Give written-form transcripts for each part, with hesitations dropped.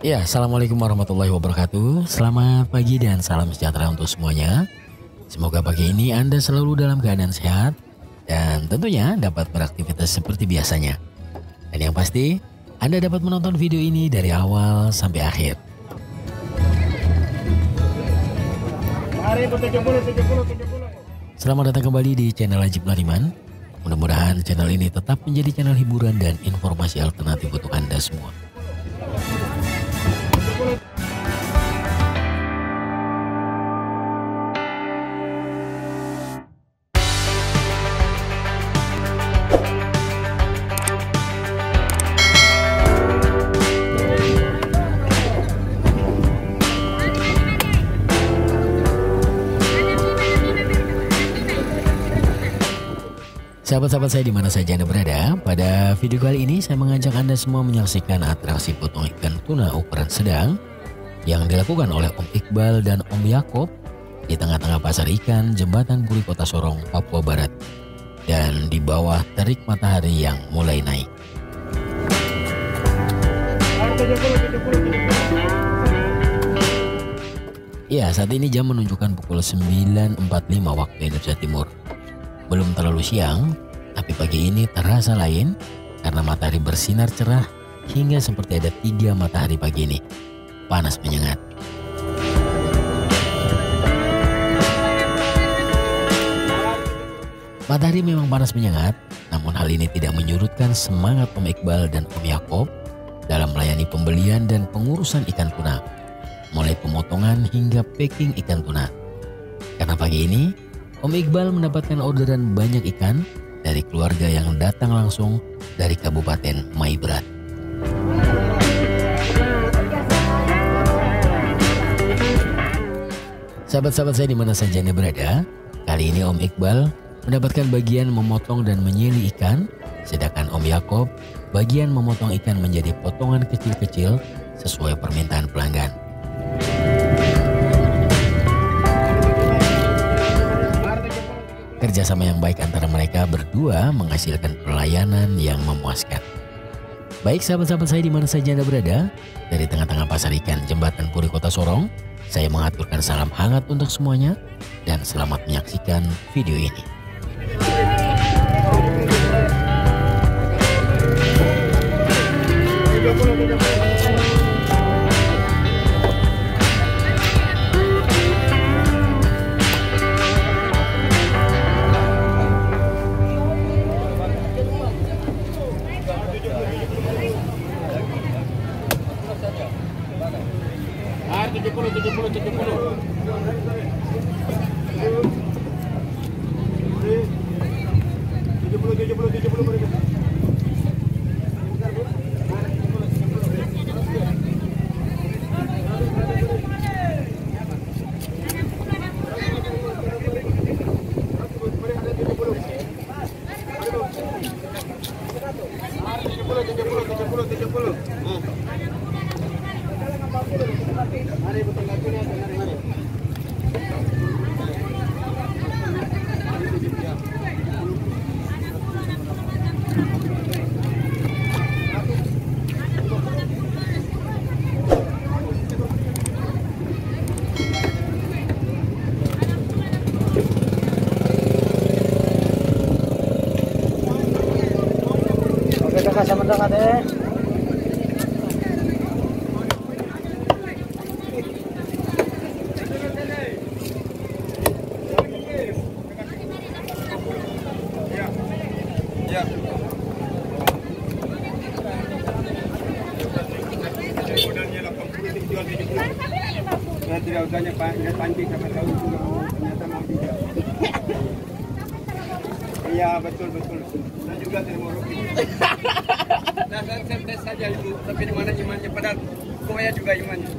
Ya, assalamualaikum warahmatullahi wabarakatuh. Selamat pagi dan salam sejahtera untuk semuanya. Semoga pagi ini Anda selalu dalam keadaan sehat dan tentunya dapat beraktivitas seperti biasanya. Dan yang pasti, Anda dapat menonton video ini dari awal sampai akhir. Selamat datang kembali di channel Ajib Nariman. Mudah-mudahan channel ini tetap menjadi channel hiburan dan informasi alternatif untuk Anda semua. Sahabat-sahabat saya dimana saja Anda berada, pada video kali ini saya mengajak Anda semua menyaksikan atraksi potong ikan tuna ukuran sedang yang dilakukan oleh Om Iqbal dan Om Yakop di tengah-tengah pasar ikan Jembatan Puri Kota Sorong, Papua Barat, dan di bawah terik matahari yang mulai naik. Ya, saat ini jam menunjukkan pukul 9.45 waktu Indonesia Timur. Belum terlalu siang, tapi pagi ini terasa lain karena matahari bersinar cerah hingga seperti ada 3 matahari pagi ini. Panas menyengat. Matahari memang panas menyengat, namun hal ini tidak menyurutkan semangat Om Iqbal dan Om Yakop dalam melayani pembelian dan pengurusan ikan tuna, mulai pemotongan hingga packing ikan tuna. Karena pagi ini, Om Iqbal mendapatkan orderan banyak ikan dari keluarga yang datang langsung dari Kabupaten Maibrat. Sahabat-sahabat saya dimana saja Anda berada, kali ini Om Iqbal mendapatkan bagian memotong dan menyili ikan, sedangkan Om Yakop bagian memotong ikan menjadi potongan kecil-kecil sesuai permintaan pelanggan. Kerjasama yang baik antara mereka berdua menghasilkan pelayanan yang memuaskan. Baik sahabat-sahabat saya dimana saja Anda berada, dari tengah-tengah pasar ikan Jembatan Puri Kota Sorong, saya mengaturkan salam hangat untuk semuanya dan selamat menyaksikan video ini. Iya betul. Saya juga dari Merauke. Nah, saya tes saja itu, tapi di mana imannya padahal saya juga imannya.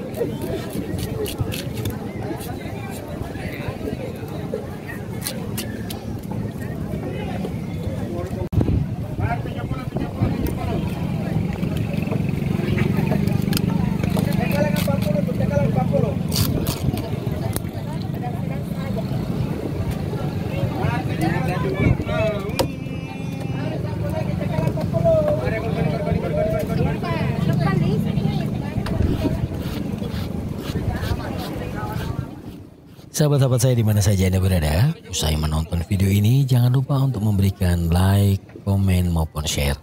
Sahabat-sahabat saya dimana saja Anda berada, usai menonton video ini jangan lupa untuk memberikan like, komen maupun share.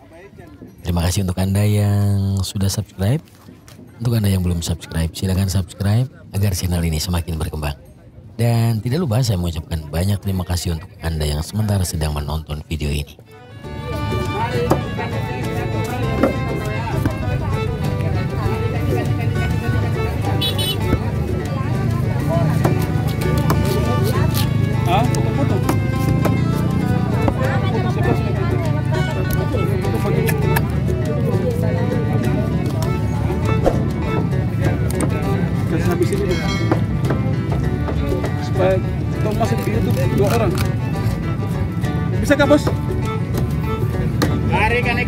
Terima kasih untuk Anda yang sudah subscribe. Untuk Anda yang belum subscribe, silahkan subscribe agar channel ini semakin berkembang. Dan tidak lupa saya mengucapkan banyak terima kasih untuk Anda yang sementara sedang menonton video ini. Bisa kah, bos? Hari ikan.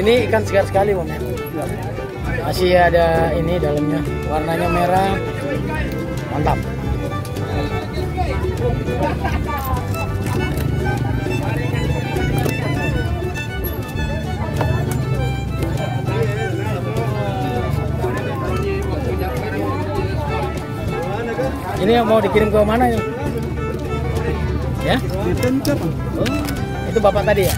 Ini ikan segar sekali, Om. Masih ada ini dalamnya, warnanya merah, mantap. Ini yang mau dikirim ke mana ya? Ya? Oh, itu bapak tadi ya?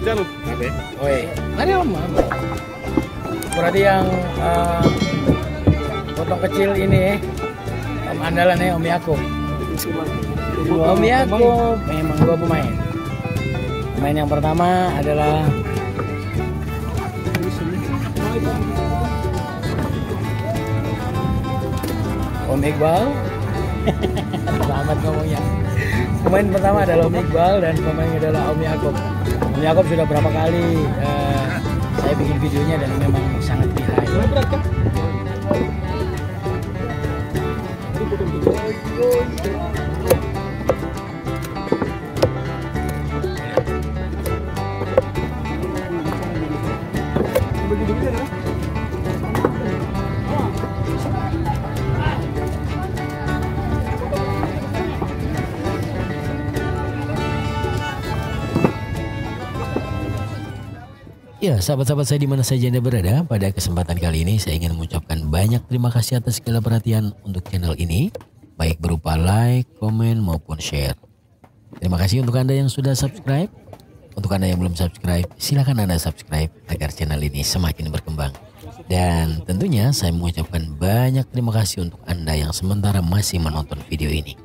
Jalur. Oke. Mari Om. Berarti yang potong kecil ini Om andalannya Om Yakop. Om Yakop memang dua pemain. Pemain yang pertama adalah Om Iqbal. Selamat ngomongnya. Pemain pertama adalah Om Iqbal dan pemain adalah Om Yakop. Om Yakop sudah berapa kali saya bikin videonya dan memang sangat lihai. Ya, sahabat-sahabat saya dimana saja Anda berada, pada kesempatan kali ini saya ingin mengucapkan banyak terima kasih atas segala perhatian untuk channel ini, baik berupa like, komen maupun share. Terima kasih untuk Anda yang sudah subscribe. Untuk Anda yang belum subscribe, silahkan Anda subscribe agar channel ini semakin berkembang. Dan tentunya saya mengucapkan banyak terima kasih untuk Anda yang sementara masih menonton video ini.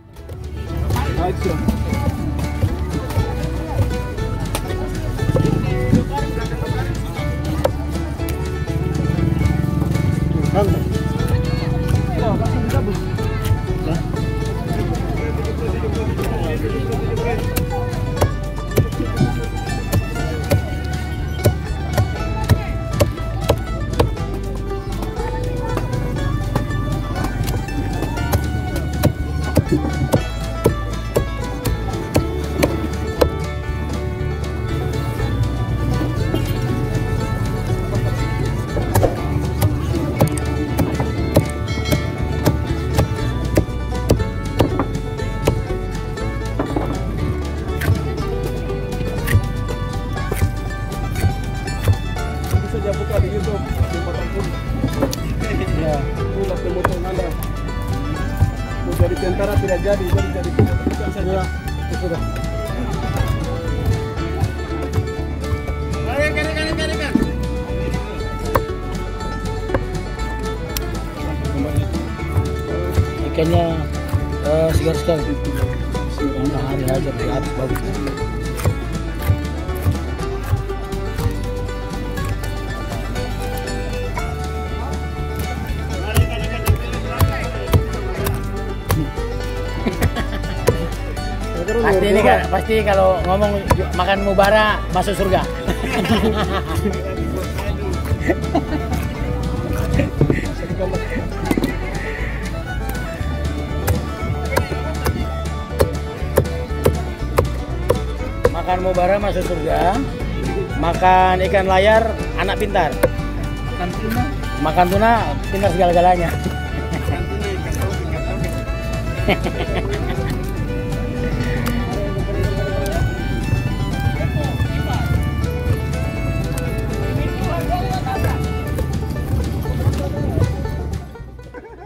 karena tidak jadi bukan saja. Sudah. Mari kene. Ikannya segar sekali. Hari aja habis bagus. Pasti ini kan, pasti kalau ngomong makan mubara masuk surga. Makan mubara masuk surga. Makan ikan layar anak pintar. Makan tuna pintar segala-galanya.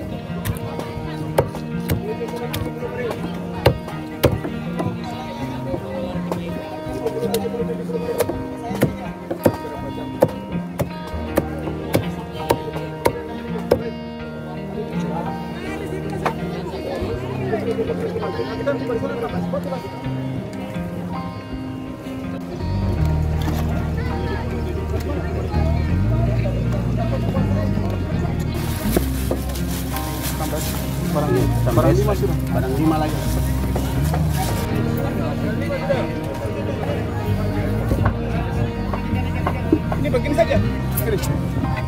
Barang lima lagi. Ini begini saja.